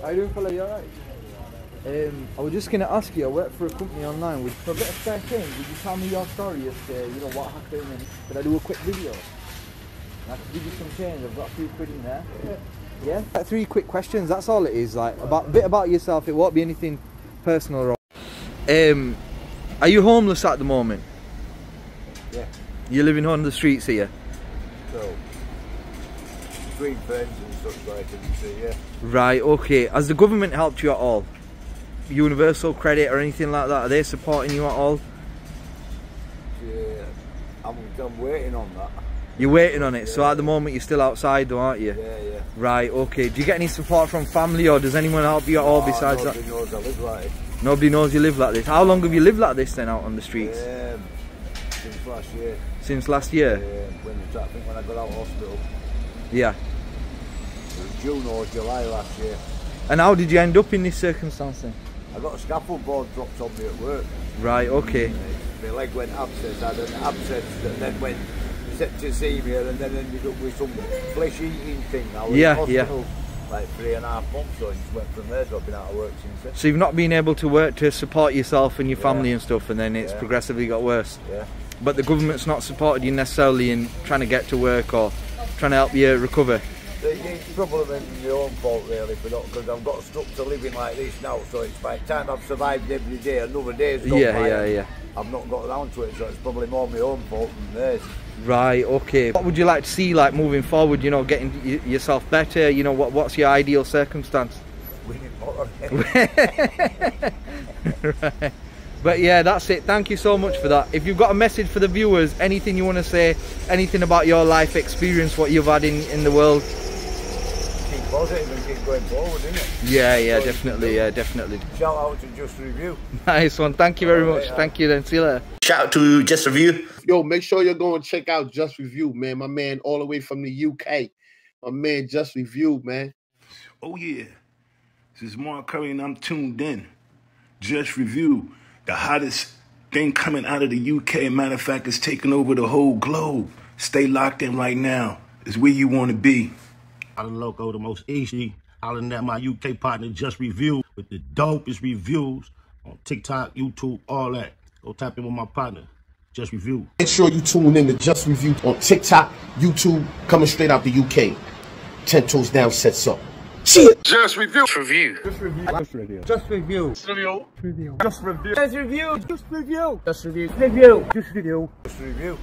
How are you doing, fella? You alright? I was just going to ask you, I work for a company online. Would you get a spare change? Would you tell me your story yesterday, you know, what happened, and could I do a quick video? And I could give you some change. I've got a few quid in there. Yeah? Like 3 quick questions, that's all it is. Like, a bit about yourself, it won't be anything personal or... are you homeless at the moment? Yeah. You're living on the streets here? No. Between friends and such like, and so, yeah. Right, okay. Has the government helped you at all? Universal credit or anything like that? Are they supporting you at all? Yeah, I'm waiting on that. You're waiting on it, yeah, so at the moment you're still outside though, aren't you? Yeah, yeah. Right, okay. Do you get any support from family or does anyone help you at all besides that? Nobody knows I live like this. Nobody knows you live like this. How long have you lived like this then, out on the streets? Since last year. Since last year? Yeah, when I got out of hospital. Yeah. It was June or July last year. And how did you end up in this circumstance then? I got a scaffold board dropped on me at work. Right, okay. My leg went abscess, I had an abscess that then went septicemia and then ended up with some flesh eating thing. I was in hospital like 3.5 months, so I just went from there, dropping out of work since then. So you've not been able to work to support yourself and your family and stuff, and then it's progressively got worse? Yeah. But the government's not supported you necessarily in trying to get to work or trying to help you recover? It's probably my own fault really, because I've got stuck to living like this now, so it's by the time I've survived every day, another day's gone by. Yeah. I've not got around to it, so it's probably more my own fault than theirs. Right, okay. What would you like to see, like, moving forward, you know, getting yourself better, you know, what's your ideal circumstance? Winning more. Right. But yeah, that's it. Thank you so much for that. If you've got a message for the viewers, anything you want to say, anything about your life experience, what you've had in the world. Keep positive and keep going forward, isn't it? Yeah, so definitely, definitely. Shout out to Jus Review. Nice one. Thank you very much. Yeah. Thank you then. See you later. Shout out to Jus Review. Yo, make sure you're going to check out Jus Review, man. My man all the way from the UK. My man Jus Review, man. Oh yeah. This is Mark Curry and I'm tuned in. Jus Review. The hottest thing coming out of the UK, matter of fact, is taking over the whole globe. Stay locked in right now. It's where you want to be. I'm Loco, the most easy. Hollering at my UK partner, Jus Review, with the dopest reviews on TikTok, YouTube, all that. Go tap in with my partner, Jus Review. Make sure you tune in to Jus Review on TikTok, YouTube, coming straight out the UK. 10 toes down, sets up. Jus Review. Jus Review. Jus Review. Jus Review. Jus Review. Jus Review. Jus Review. Jus Review. Jus Review. Jus Review. Jus Review.